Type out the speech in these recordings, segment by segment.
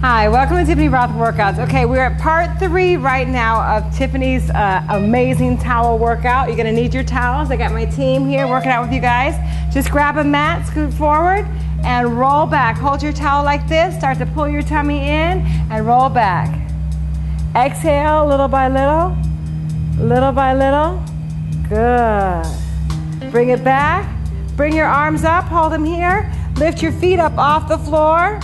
Hi, welcome to Tiffany Roth Workouts. Okay, we're at part 3 right now of Tiffany's amazing towel workout. You're gonna need your towels. I got my team here working out with you guys. Just grab a mat, scoot forward, and roll back. Hold your towel like this, start to pull your tummy in, and roll back. Exhale, little by little, little by little. Good. Bring it back. Bring your arms up, hold them here. Lift your feet up off the floor.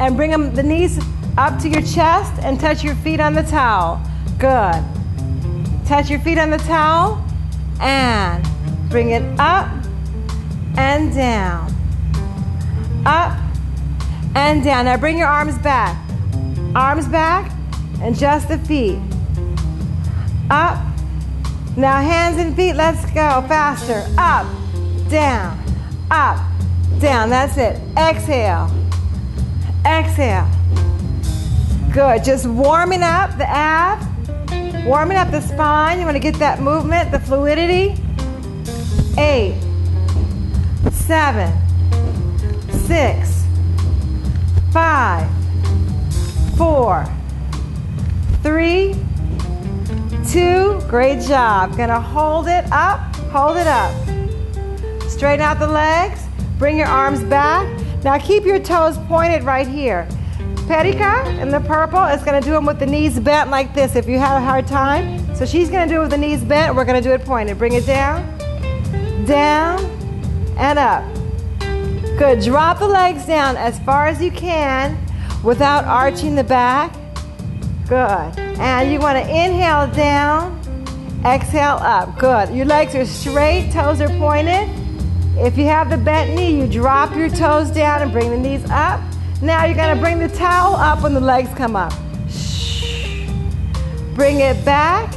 And bring the knees up to your chest and touch your feet on the towel. Good. Touch your feet on the towel and bring it up and down. Up and down. Now bring your arms back. Arms back and just the feet. Up. Now hands and feet, let's go faster. Up, down, up, down. That's it. Exhale. Exhale. Good. Just warming up the abs, warming up the spine. You want to get that movement, the fluidity. 8, 7, 6, 5, 4, 3, 2. Great job. Gonna hold it up. Hold it up. Straighten out the legs. Bring your arms back. Now keep your toes pointed right here. Perica in the purple is going to do them with the knees bent like this if you have a hard time. So she's going to do it with the knees bent. We're going to do it pointed. Bring it down, down, and up. Good. Drop the legs down as far as you can without arching the back. Good. And you want to inhale down, exhale up. Good. Your legs are straight, toes are pointed. If you have the bent knee, you drop your toes down and bring the knees up. Now you're going to bring the towel up when the legs come up. Shh. Bring it back.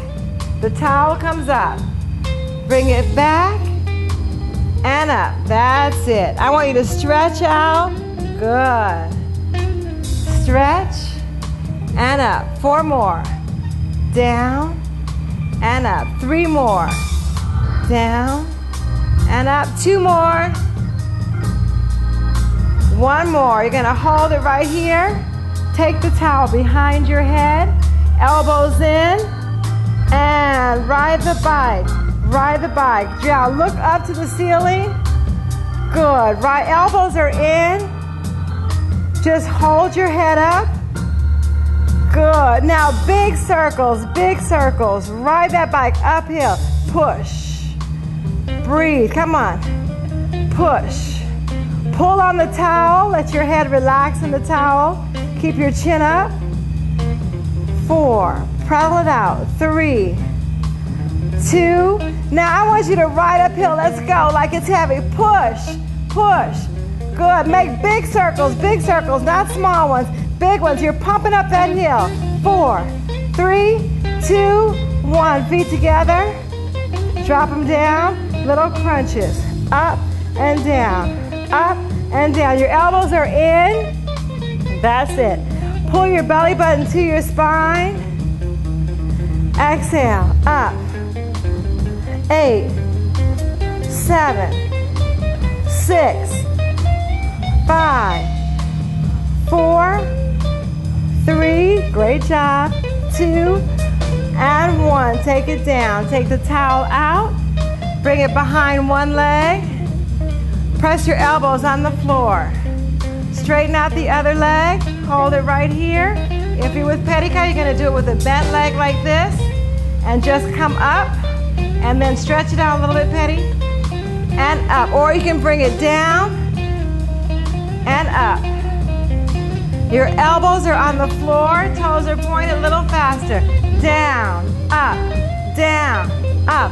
The towel comes up. Bring it back and up. That's it. I want you to stretch out. Good. Stretch and up. 4 more. Down and up. 3 more. Down and up. 2 more. 1 more. You're going to hold it right here. Take the towel behind your head. Elbows in. And ride the bike. Ride the bike. Now look up to the ceiling. Good. Right elbows are in. Just hold your head up. Good. Now big circles. Big circles. Ride that bike uphill. Push. Breathe, come on, push. Pull on the towel, let your head relax in the towel. Keep your chin up. 4, paddle it out, 3, 2. Now I want you to ride uphill, let's go, like it's heavy. Push, push, good. Make big circles, not small ones, big ones. You're pumping up that hill. 4, 3, 2, 1. Feet together, drop them down. Little crunches, up and down, up and down. Your elbows are in, that's it. Pull your belly button to your spine. Exhale, up. 8, 7, 6, 5, 4, 3, great job, 2, and 1. Take it down, take the towel out. Bring it behind one leg. Press your elbows on the floor. Straighten out the other leg. Hold it right here. If you're with Perica, you're gonna do it with a bent leg like this. And just come up and then stretch it out a little bit, Peti. And up. Or you can bring it down and up. Your elbows are on the floor. Toes are pointed, a little faster. Down, up, down, up.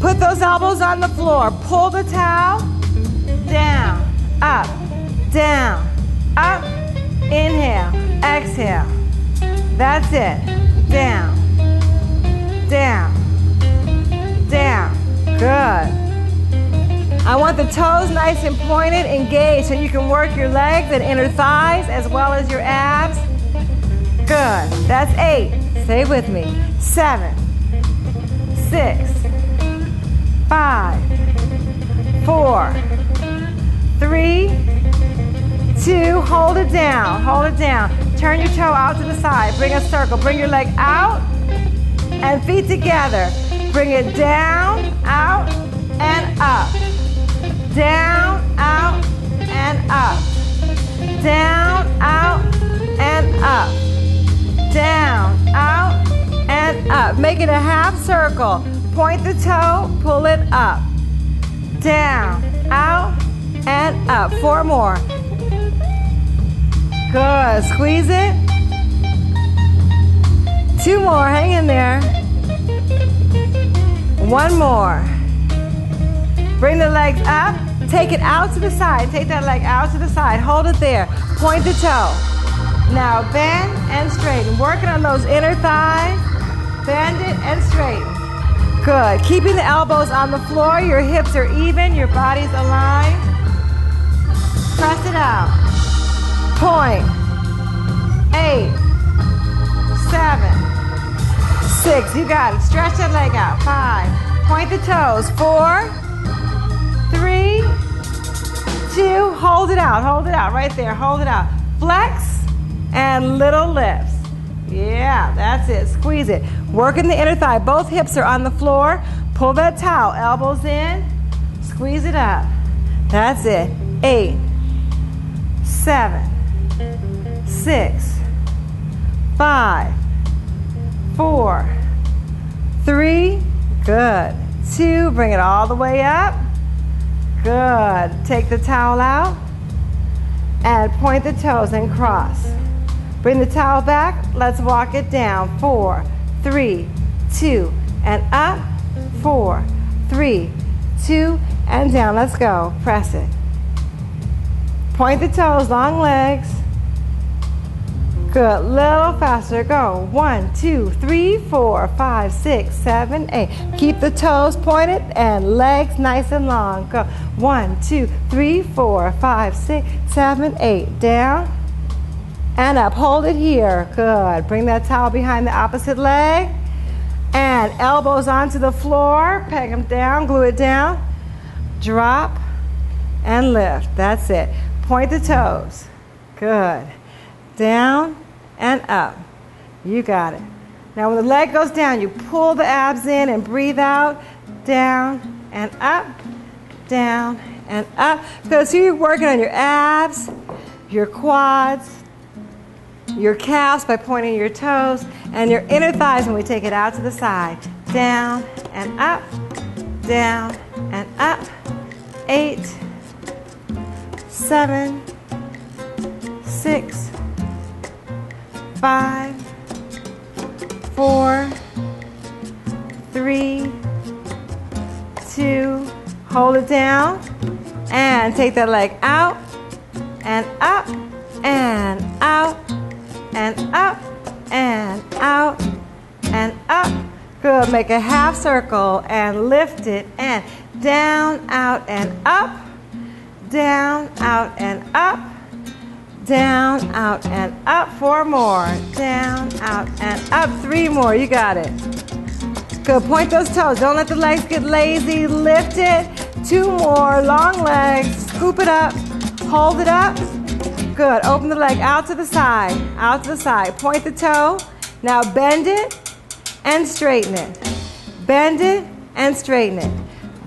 Put those elbows on the floor. Pull the towel. Down, up, down, up. Inhale, exhale. That's it. Down, down, down. Good. I want the toes nice and pointed, engaged, so you can work your legs and inner thighs as well as your abs. Good. That's 8. Stay with me. 7, 6. 5, 4, 3, 2, hold it down, Turn your toe out to the side. Bring a circle. Bring your leg out and feet together. Bring it down, out, and up. Down, out, and up. Down, out, and up. Down, out, and up. Make it a half circle. Point the toe, pull it up. Down, out, and up. Four more. Good. Squeeze it. Two more. Hang in there. One more. Bring the legs up. Take it out to the side. Take that leg out to the side. Hold it there. Point the toe. Now bend and straighten. Working on those inner thighs. Bend it and straighten. Good. Keeping the elbows on the floor. Your hips are even. Your body's aligned. Press it out. Point. 8, 7, 6. You got it. Stretch that leg out. 5. Point the toes. 4, 3, 2. Hold it out. Hold it out. Right there. Hold it out. Flex and little lifts. Yeah, that's it. Squeeze it. Working the inner thigh. Both hips are on the floor. Pull that towel. Elbows in. Squeeze it up. That's it. 8, 7, 6, 5, 4, 3, good, 2, bring it all the way up, good, take the towel out, and point the toes and cross, bring the towel back, let's walk it down, 4, 3, 2, and up, 4, 3, 2, and down, let's go, press it, point the toes, long legs. Good, little faster, go. 1, 2, 3, 4, 5, 6, 7, 8. Keep the toes pointed and legs nice and long. Go. 1, 2, 3, 4, 5, 6, 7, 8. Down and up. Hold it here. Good. Bring that towel behind the opposite leg. And elbows onto the floor. Peg them down, glue it down. Drop and lift. That's it. Point the toes. Good. Down and up. You got it. Now when the leg goes down, you pull the abs in and breathe out. Down and up. Down and up. Because here you're working on your abs, your quads, your calves by pointing your toes, and your inner thighs when we take it out to the side. Down and up. Down and up. 8, 7, 6. 5, 4, 3, 2, hold it down, and take that leg out, and up, and out, and up, and out, and up, good, make a half circle, and lift it, and down, out, and up, down, out, and up, down, out, and up. 4 more. Down, out, and up. 3 more. You got it. Good. Point those toes. Don't let the legs get lazy. Lift it. 2 more. Long legs. Scoop it up. Hold it up. Good. Open the leg out to the side. Out to the side. Point the toe. Now bend it and straighten it. Bend it and straighten it.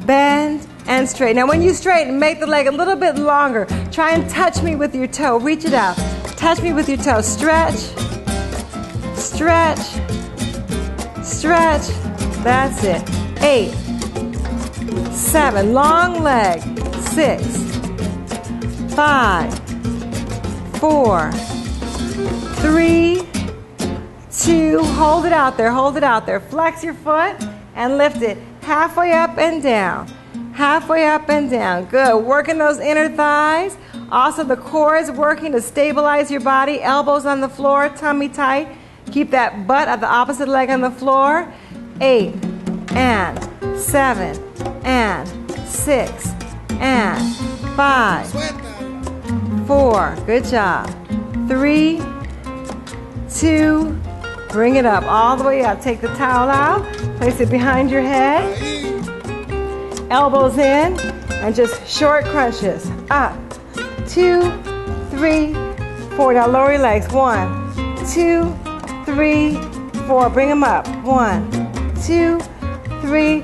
Bend and straighten. Now when you straighten, make the leg a little bit longer. Try and touch me with your toe. Reach it out. Touch me with your toe. Stretch. Stretch. Stretch. That's it. 8, 7, long leg. 6, 5, 4, 3, 2, hold it out there. Hold it out there. Flex your foot and lift it. Halfway up and down. Halfway up and down. Good. Working those inner thighs. Also, the core is working to stabilize your body. Elbows on the floor, tummy tight. Keep that butt of the opposite leg on the floor. 8, 7, 6, 5, 4. Good job. 3, 2. Bring it up all the way up. Take the towel out. Place it behind your head. Elbows in and just short crunches. Up, 2, 3, 4. Now lower your legs. 1. two, three, four. Bring them up. One, two, three.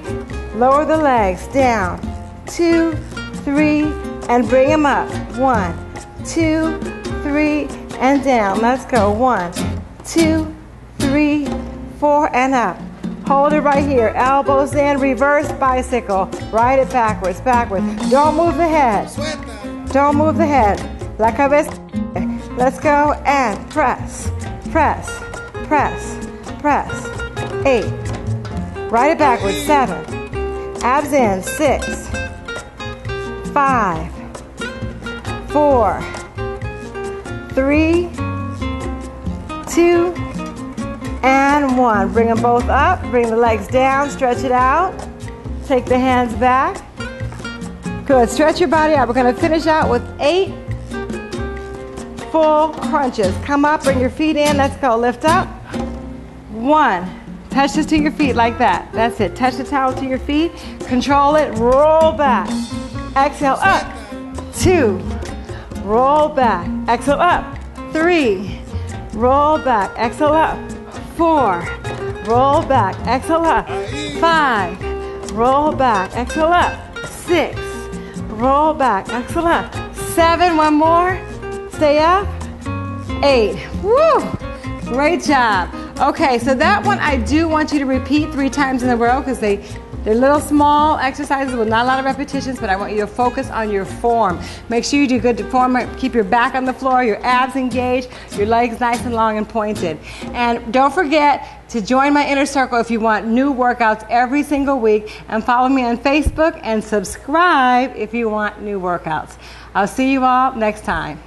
Lower the legs down. Two, three, and bring them up. One, two, three, and down. Let's go. One, two, three, four, and up. Hold it right here. Elbows in. Reverse bicycle. Ride it backwards, backwards. Don't move the head. Don't move the head. La cabeza. Let's go and press, press, press, press. 8. Ride it backwards. 7. Abs in. 6. 5. 4. 3. 2. And 1. Bring them both up. Bring the legs down. Stretch it out. Take the hands back. Good. Stretch your body out. We're going to finish out with 8 full crunches. Come up. Bring your feet in. Let's go. Lift up. 1. Touch this to your feet like that. That's it. Touch the towel to your feet. Control it. Roll back. Exhale up. 2. Roll back. Exhale up. 3. Roll back. Exhale up. 4. Roll back. Exhale up. 5. Roll back. Exhale up. 6. Roll back. Exhale up. 7. One more. Stay up. 8. Woo! Great job. Okay, so that one I do want you to repeat 3 times in a row because they're little small exercises with not a lot of repetitions, but I want you to focus on your form. Make sure you do good form. Keep your back on the floor, your abs engaged, your legs nice and long and pointed. And don't forget to join my inner circle if you want new workouts every single week. And follow me on Facebook and subscribe if you want new workouts. I'll see you all next time.